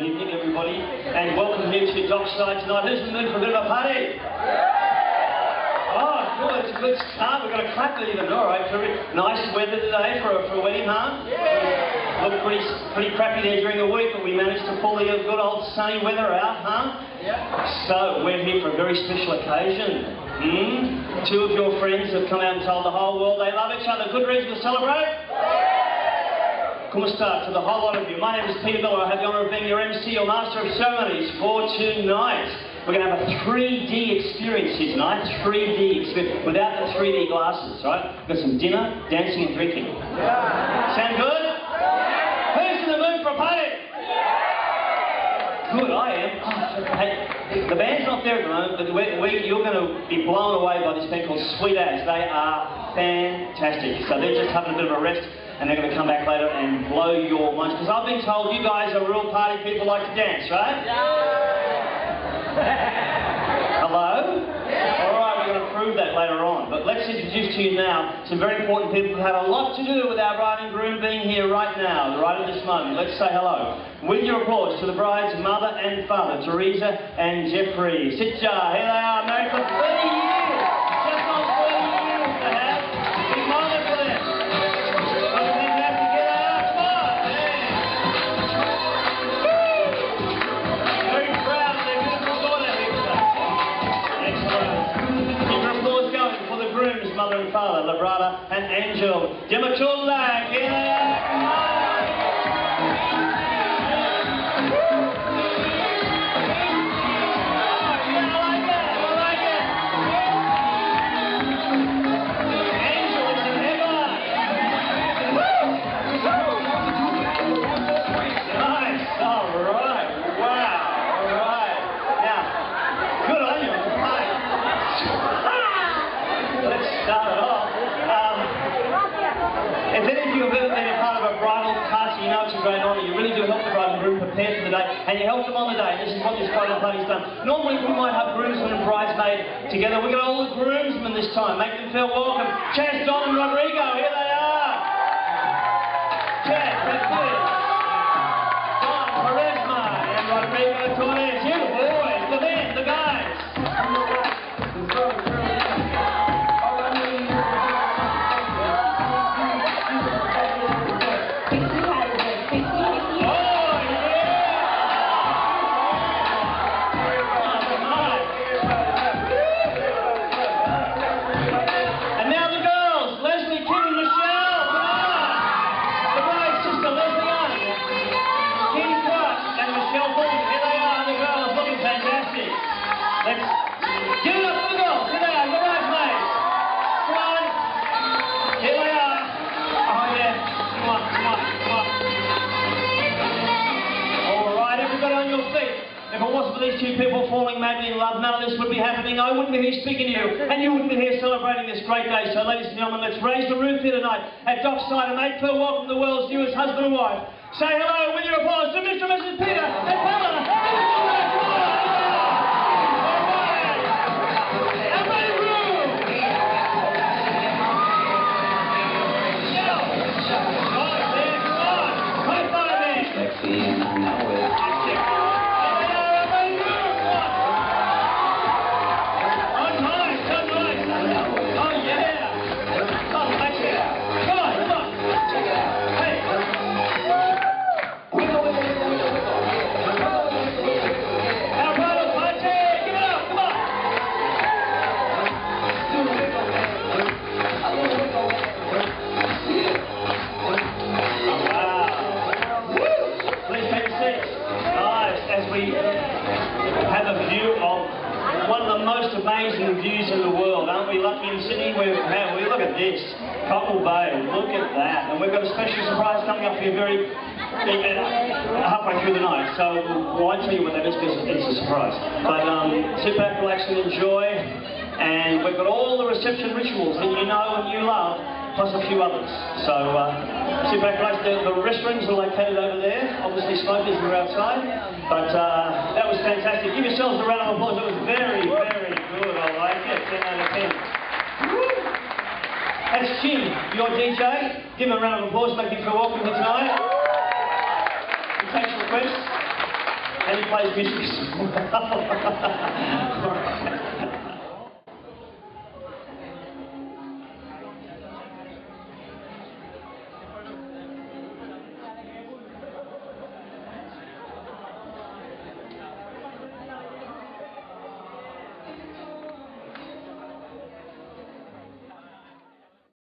Good evening, everybody, and welcome here to Dockside tonight. Who's in the mood for a bit of a party? Oh, cool, it's a good start. We've got a clap even. All right, terrific. Nice weather today for a wedding, huh? Yeah. Looked pretty crappy there during the week, but we managed to pull the good old sunny weather out, huh? Yeah. So we're here for a very special occasion. Two of your friends have come out and told the whole world they love each other. Good reason to celebrate? Yeah. Come start to the whole lot of you. My name is Peter Miller. I have the honour of being your MC, your Master of Ceremonies for tonight. We're going to have a 3D experience here tonight, 3D experience, without the 3D glasses, right? We've got some dinner, dancing and drinking. Yeah. Sound good? Yeah. Who's in the mood for a party? Yeah. Good, I am. Oh, hey, the band's not there at the moment, but you're going to be blown away by this band called Sweet As. They are fantastic. So they're just having a bit of a rest, and they're going to come back later and blow your minds. Because I've been told you guys are real party people, like to dance, right? Yeah. Hello? Yeah. All right, we're going to prove that later on. But let's introduce to you now some very important people who had a lot to do with our bride and groom being here right now, right at this moment. Let's say hello. With your applause to the bride's mother and father, Theresa and Geoffrey. Sitja, here they are, married for 30 years. Just on 30 years to have. Be honored for them. Father and Father Labrada and Angel and you help them on the day. This is what this bridal party's done. Normally we might have groomsmen and bridesmaids together. We've got all the groomsmen this time. Make them feel welcome. Chess, Don and Rodrigo, here they are. Chess, that's it. Don, Charisma, and Rodrigo Torres. You boys, the men, the guys. These two people falling madly in love, none of this would be happening. I wouldn't be here speaking to you, and you wouldn't be here celebrating this great day. So ladies and gentlemen, let's raise the roof here tonight at Dockside and make Pearl welcome the world's newest husband and wife. Say hello with your applause to Mr. and Mrs. Peter and Pamela. Cockle Bay, look at that. And we've got a special surprise coming up here very halfway through the night. So well, I'll tell you what that is because it's a surprise. But sit back, relax and enjoy. And we've got all the reception rituals that you know and you love, plus a few others. So sit back, relax. The restrooms are located over there. Obviously smokers are outside. But that was fantastic. Give yourselves a round of applause. It was very, very good. I like it. 10 out of 10. That's Jim, your DJ. Give him a round of applause, make him feel welcome here tonight. He takes requests. I didn't play business.